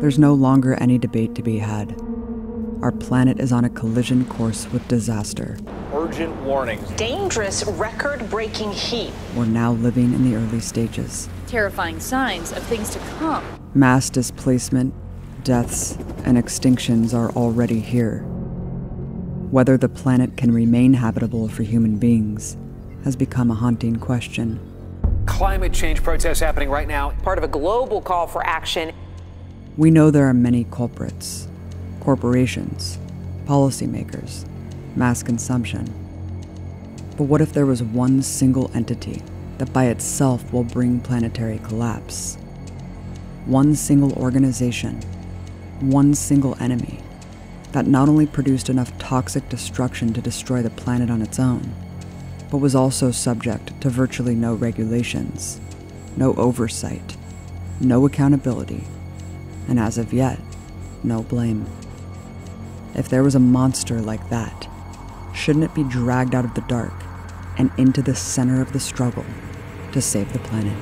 There's no longer any debate to be had. Our planet is on a collision course with disaster. Urgent warnings. Dangerous, record-breaking heat. We're now living in the early stages. Terrifying signs of things to come. Mass displacement, deaths, and extinctions are already here. Whether the planet can remain habitable for human beings has become a haunting question. Climate change protests happening right now, part of a global call for action. We know there are many culprits. Corporations, policymakers, mass consumption. But what if there was one single entity that by itself will bring planetary collapse? One single organization, one single enemy, that not only produced enough toxic destruction to destroy the planet on its own, but was also subject to virtually no regulations, no oversight, no accountability, and as of yet, no blame. If there was a monster like that, shouldn't it be dragged out of the dark and into the center of the struggle to save the planet?